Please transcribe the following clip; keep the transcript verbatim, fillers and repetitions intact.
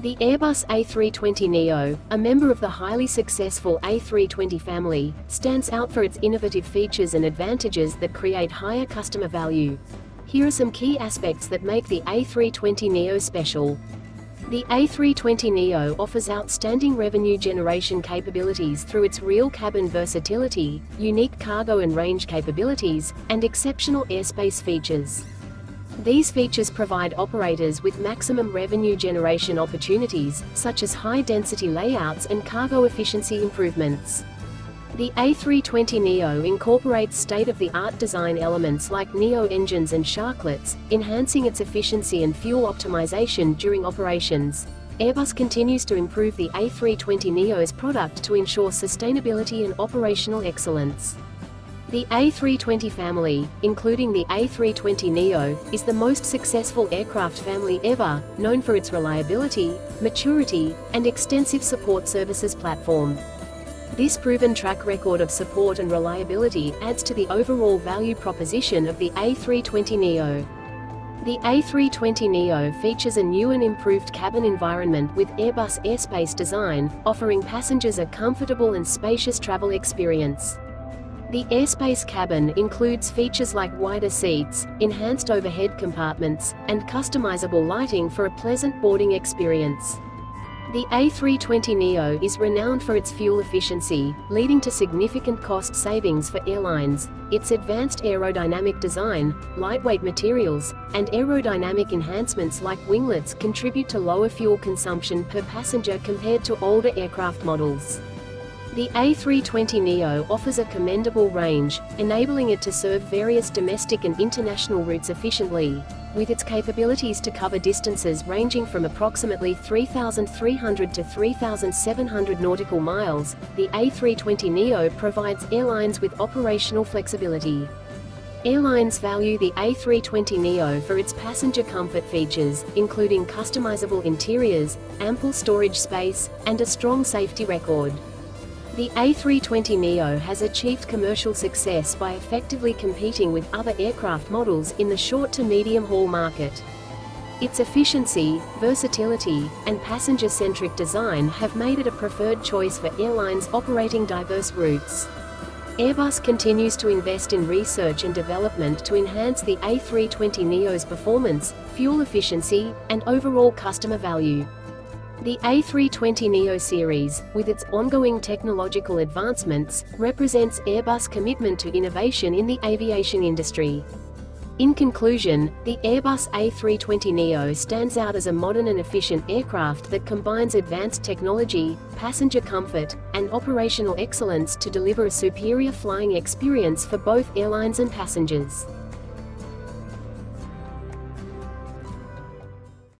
The Airbus A three twenty neo, a member of the highly successful A three twenty family, stands out for its innovative features and advantages that create higher customer value. Here are some key aspects that make the A three twenty neo special. The A three twenty neo offers outstanding revenue generation capabilities through its real cabin versatility, unique cargo and range capabilities, and exceptional airspace features. These features provide operators with maximum revenue generation opportunities, such as high-density layouts and cargo efficiency improvements. The A three twenty neo incorporates state-of-the-art design elements like neo engines and sharklets, enhancing its efficiency and fuel optimization during operations. Airbus continues to improve the A three twenty neo's product to ensure sustainability and operational excellence. The A three twenty family, including the A three twenty neo, is the most successful aircraft family ever, known for its reliability, maturity, and extensive support services platform. This proven track record of support and reliability adds to the overall value proposition of the A three twenty neo. The A three twenty neo features a new and improved cabin environment with Airbus airspace design, offering passengers a comfortable and spacious travel experience. The airspace cabin includes features like wider seats, enhanced overhead compartments, and customizable lighting for a pleasant boarding experience. The A three twenty neo is renowned for its fuel efficiency, leading to significant cost savings for airlines. Its advanced aerodynamic design, lightweight materials, and aerodynamic enhancements like winglets contribute to lower fuel consumption per passenger compared to older aircraft models. The A three twenty neo offers a commendable range, enabling it to serve various domestic and international routes efficiently, with its capabilities to cover distances ranging from approximately three thousand three hundred to three thousand seven hundred nautical miles. The A three twenty neo provides airlines with operational flexibility. Airlines value the A three twenty neo for its passenger comfort features, including customizable interiors, ample storage space, and a strong safety record. The A three twenty neo has achieved commercial success by effectively competing with other aircraft models in the short to medium haul market. Its efficiency, versatility, and passenger-centric design have made it a preferred choice for airlines operating diverse routes. Airbus continues to invest in research and development to enhance the A three twenty neo's performance, fuel efficiency, and overall customer value. The A three twenty neo series, with its ongoing technological advancements, represents Airbus' commitment to innovation in the aviation industry. In conclusion, the Airbus A three twenty neo stands out as a modern and efficient aircraft that combines advanced technology, passenger comfort, and operational excellence to deliver a superior flying experience for both airlines and passengers.